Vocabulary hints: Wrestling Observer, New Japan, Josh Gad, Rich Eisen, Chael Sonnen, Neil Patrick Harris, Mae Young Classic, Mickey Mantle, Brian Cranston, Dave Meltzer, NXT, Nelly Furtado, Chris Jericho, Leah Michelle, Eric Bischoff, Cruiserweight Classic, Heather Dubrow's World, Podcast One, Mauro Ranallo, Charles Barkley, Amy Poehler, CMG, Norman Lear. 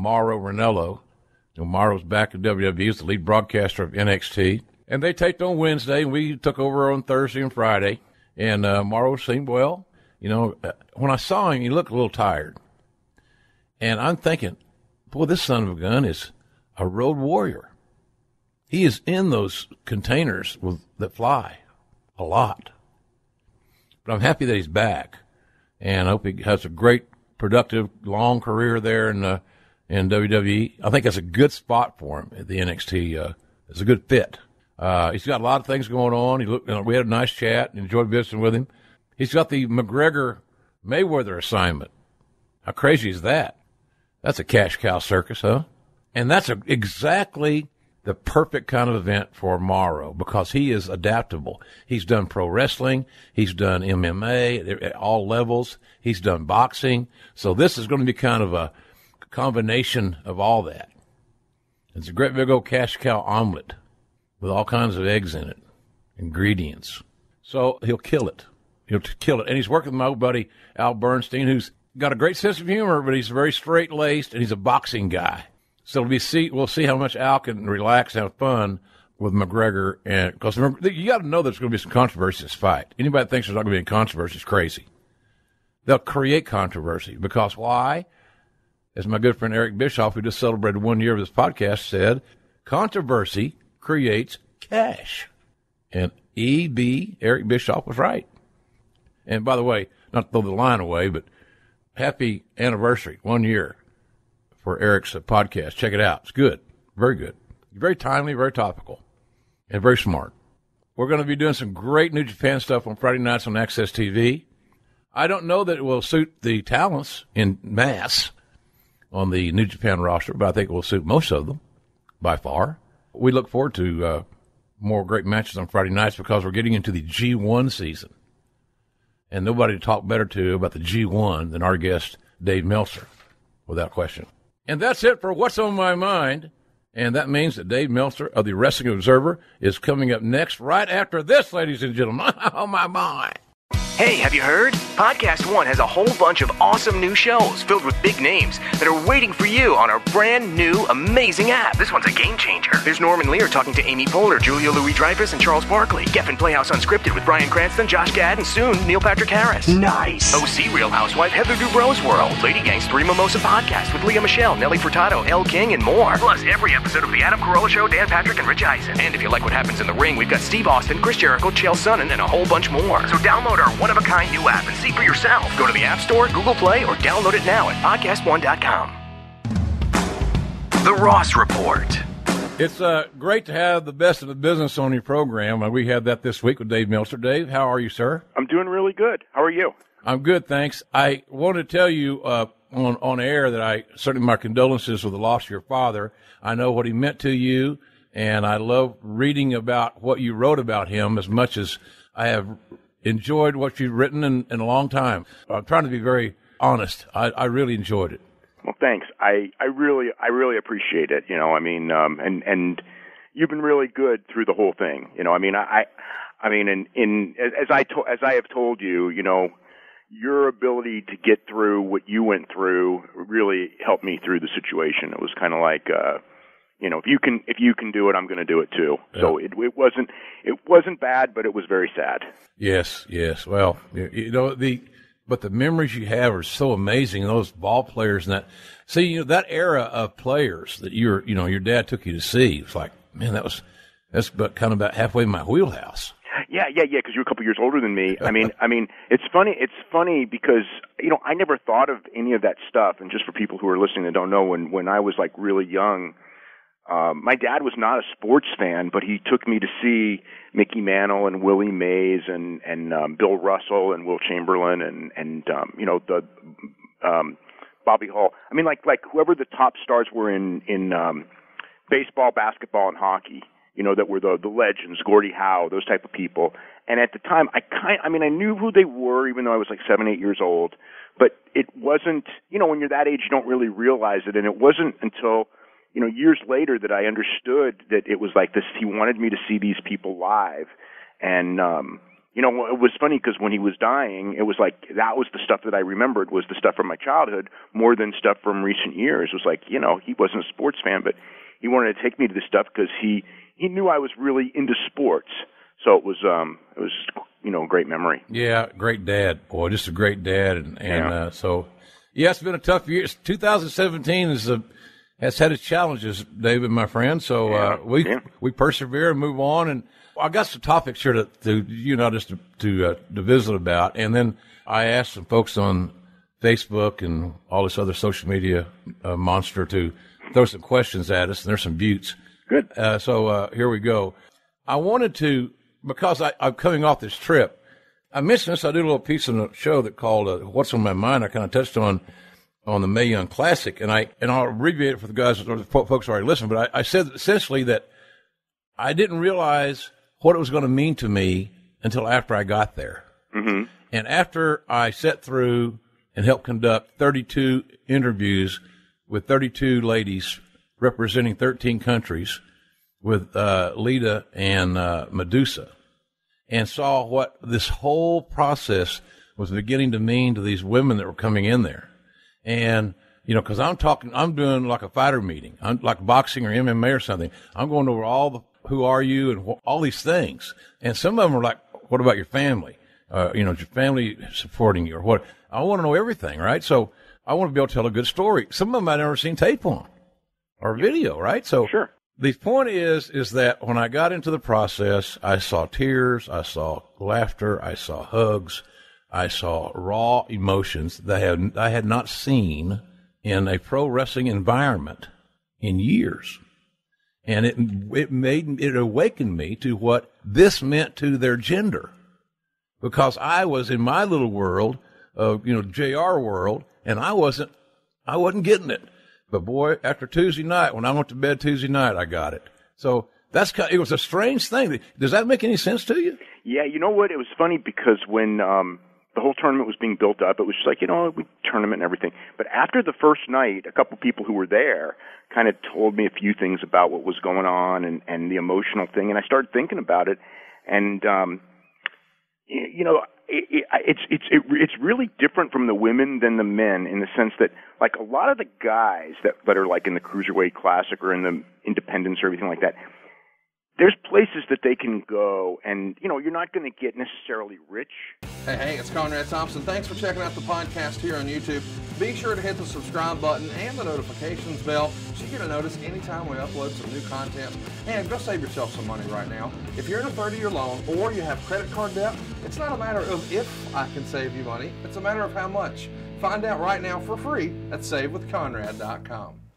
Mauro Ranallo. So Mauro's back at WWE. He's the lead broadcaster of NXT. And they taped on Wednesday, and we took over on Thursday and Friday. And Mauro seemed well. You know, when I saw him, he looked a little tired. And I'm thinking, boy, this son of a gun is a road warrior. He is in those containers that fly a lot. But I'm happy that he's back. And I hope he has a great, productive, long career there in WWE. I think that's a good spot for him at the NXT. It's a good fit. He's got a lot of things going on. We had a nice chat and enjoyed visiting with him. He's got the McGregor Mayweather assignment. How crazy is that? That's a cash cow circus, huh? And that's exactly the perfect kind of event for Mauro because he is adaptable. He's done pro wrestling. He's done MMA at all levels. He's done boxing. So this is going to be kind of a combination of all that. It's a great big old cash cow omelet with all kinds of eggs in it, ingredients. So he'll kill it. He'll kill it. And he's working with my old buddy, Al Bernstein, who's got a great sense of humor, but he's very straight-laced, and he's a boxing guy. So we'll see how much Al can relax and have fun with McGregor. Because you got to know there's going to be some controversy in this fight. Anybody that thinks there's not going to be any controversy is crazy. They'll create controversy. Because why? As my good friend Eric Bischoff, who just celebrated 1 year of this podcast, said, controversy creates cash. And E.B., Eric Bischoff, was right. And by the way, not to throw the line away, but happy anniversary, 1 year for Eric's podcast. Check it out. It's good. Very good. Very timely, very topical, and very smart. We're going to be doing some great New Japan stuff on Friday nights on Access TV. I don't know that it will suit the talents in mass on the New Japan roster, but I think it will suit most of them by far. We look forward to more great matches on Friday nights because we're getting into the G1 season. And nobody to talk better to about the G1 than our guest, Dave Meltzer, without question. And that's it for What's on My Mind. And that means that Dave Meltzer of the Wrestling Observer is coming up next right after this, ladies and gentlemen. Oh, my mind. Hey, have you heard? Podcast One has a whole bunch of awesome new shows filled with big names that are waiting for you on our brand new, amazing app. This one's a game changer. There's Norman Lear talking to Amy Poehler, Julia Louis-Dreyfus, and Charles Barkley. Geffen Playhouse Unscripted with Brian Cranston, Josh Gad, and soon, Neil Patrick Harris. Nice. OC Real Housewife, Heather Dubrow's World. Lady Gang's Three Mimosa Podcast with Leah Michelle, Nelly Furtado, Elle King, and more. Plus, every episode of The Adam Carolla Show, Dan Patrick, and Rich Eisen. And if you like what happens in the ring, we've got Steve Austin, Chris Jericho, Chael Sonnen, and a whole bunch more. So download our one-of-a-kind new app and see for yourself. Go to the App Store, Google Play, or download it now at podcastone.com. The Ross Report. It's great to have the best of the business on your program. We had that this week with Dave Meltzer. Dave, how are you, sir? I'm doing really good. How are you? I'm good, thanks. I want to tell you on air that I certainly my condolences with the loss of your father. I know what he meant to you, and I love reading about what you wrote about him as much as I have enjoyed what you've written in a long time. I'm trying to be very honest. I really enjoyed it. Well, thanks. I really appreciate it. You know, I mean, and you've been really good through the whole thing. You know, I mean, as I have told you, you know, your ability to get through what you went through really helped me through the situation. It was kind of like, you know, if you can do it, I'm going to do it too. Yeah. So it wasn't bad, but it was very sad. Yes. Well, you know, but the memories you have are so amazing. Those ball players and that. See, you know, that era of players that your dad took you to see. It's like, man, that's kind of about halfway in my wheelhouse. Yeah. Because you're a couple years older than me. I mean, it's funny. It's funny because, you know, I never thought of any of that stuff. And just for people who are listening that don't know, when I was like really young. My dad was not a sports fan, but he took me to see Mickey Mantle and Willie Mays and Bill Russell and Will Chamberlain and Bobby Hull. I mean, like whoever the top stars were in baseball, basketball, and hockey. You know, that were the legends, Gordie Howe, those type of people. And at the time, I knew who they were, even though I was like 7, 8 years old. But it wasn't, you know, when you're that age, you don't really realize it, and it wasn't until, you know, years later that I understood that it was like this. He wanted me to see these people live, and You know, it was funny because when he was dying, it was like that was the stuff that I remembered was the stuff from my childhood more than stuff from recent years. It was like, you know, he wasn't a sports fan, but he wanted to take me to this stuff because he knew I was really into sports. So it was, you know, a great memory. Yeah, great dad. Boy, just a great dad. So, yeah, it's been a tough year. 2017 has had its challenges, David, my friend. So we persevere and move on. And I got some topics here to visit about, and then I asked some folks on Facebook and all this other social media monster to throw some questions at us, and there's some buttes. Good. So here we go. I wanted to, because I'm coming off this trip, I mentioned this. I did a little piece on a show that called "What's on My Mind." I kind of touched on the Mae Young Classic, and I'll abbreviate it for the guys or the folks who already listened. But I said essentially that I didn't realize what it was going to mean to me until after I got there. Mm-hmm. And after I sat through and helped conduct 32 interviews with 32 ladies representing 13 countries with Lita and Medusa, and saw what this whole process was beginning to mean to these women that were coming in there. And, you know, because I'm doing like a fighter meeting, like boxing or MMA or something. I'm going over all the who are you and all these things. And some of them are like, what about your family? You know, is your family supporting you or what? I want to know everything, right? So I want to be able to tell a good story. Some of them I've never seen tape on or video, right? So sure. The point is that when I got into the process, I saw tears, I saw laughter, I saw hugs, I saw raw emotions that I had not seen in a pro wrestling environment in years. And it awakened me to what this meant to their gender, because I was in my little world of, you know, JR world, and I wasn't getting it. But boy, after Tuesday night, when I went to bed Tuesday night, I got it. So that's kind of, it was a strange thing. Does that make any sense to you? Yeah, you know what? It was funny because when the whole tournament was being built up, it was just like, you know, tournament and everything. But after the first night, a couple people who were there kind of told me a few things about what was going on and the emotional thing. And I started thinking about it. And, you know, it's really different from the women than the men in the sense that, like, a lot of the guys that are, like, in the Cruiserweight Classic or in the Independents or everything like that, there's places that they can go, and, you know, you're not going to get necessarily rich. Hey, it's Conrad Thompson. Thanks for checking out the podcast here on YouTube. Be sure to hit the subscribe button and the notifications bell so you get a notice anytime we upload some new content. And go save yourself some money right now. If you're in a 30-year loan or you have credit card debt, it's not a matter of if I can save you money. It's a matter of how much. Find out right now for free at SaveWithConrad.com.